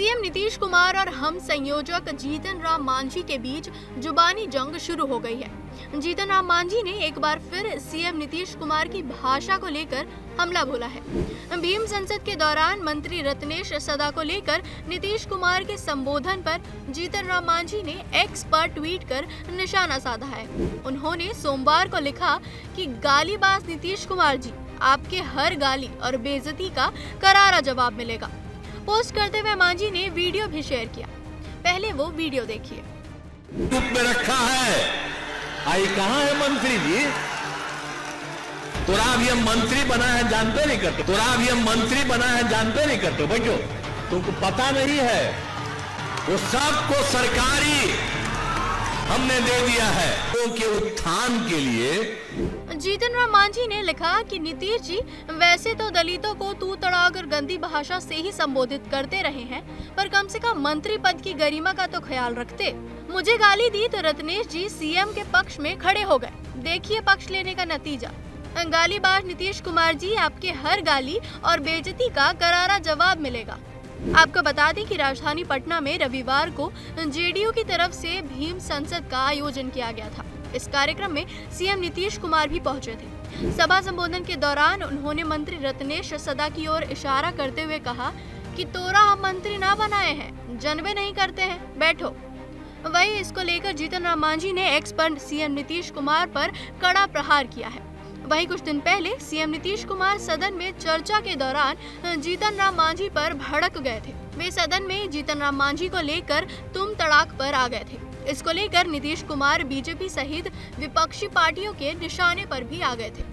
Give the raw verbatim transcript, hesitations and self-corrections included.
CM Nitish Kumar और हम संयोजक जीतन राम मांझी के बीच जुबानी जंग शुरू हो गई है। जीतन राम मांझी ने एक बार फिर सीएम नीतीश कुमार की भाषा को लेकर हमला बोला है। भीम संसद के दौरान मंत्री रत्नेश सदा को लेकर नीतीश कुमार के संबोधन पर जीतन राम मांझी ने एक्स पर ट्वीट कर निशाना साधा है। उन्होंने सोमवार को लिखा कि गालीबाज नीतीश कुमार जी, आपके हर गाली और बेइज्जती का करारा जवाब मिलेगा। पोस्ट करते हुए मांझी ने वीडियो भी शेयर किया। पहले वो वीडियो देखिए। यूट्यूब में रखा है, आई कहाँ है मंत्री जी? तुरा भी हम मंत्री बना है जानते नहीं करते, तुरा भी हम मंत्री बना है जानते नहीं करते। बच्चों, तुमको पता नहीं है वो सबको सरकारी हमने दे दिया है उनके उत्थान के लिए। जीतन राम मांझी ने लिखा कि नीतीश जी वैसे तो दलितों को तू तड़ाग और गंदी भाषा से ही संबोधित करते रहे हैं, पर कम से कम मंत्री पद की गरिमा का तो ख्याल रखते। मुझे गाली दी तो रत्नेश जी सीएम के पक्ष में खड़े हो गए। देखिए पक्ष लेने का नतीजा। गालीबाज नीतीश कुमार जी, आपके हर गाली और बेइज्जती का करारा जवाब मिलेगा। आपको बता दें कि राजधानी पटना में रविवार को जेडीयू की तरफ से भीम संसद का आयोजन किया गया था। इस कार्यक्रम में सीएम नीतीश कुमार भी पहुंचे थे। सभा संबोधन के दौरान उन्होंने मंत्री रत्नेश सदा की ओर इशारा करते हुए कहा कि तोरा हम मंत्री ना बनाए हैं, जनबे नहीं करते हैं, बैठो। वहीं इसको लेकर जीतन राम मांझी ने एक्स पर सीएम नीतीश कुमार पर कड़ा प्रहार किया है। वहीं कुछ दिन पहले सीएम नीतीश कुमार सदन में चर्चा के दौरान जीतन राम मांझी पर भड़क गए थे। वे सदन में जीतन राम मांझी को लेकर तुम तड़ाक पर आ गए थे। इसको लेकर नीतीश कुमार बीजेपी सहित विपक्षी पार्टियों के निशाने पर भी आ गए थे।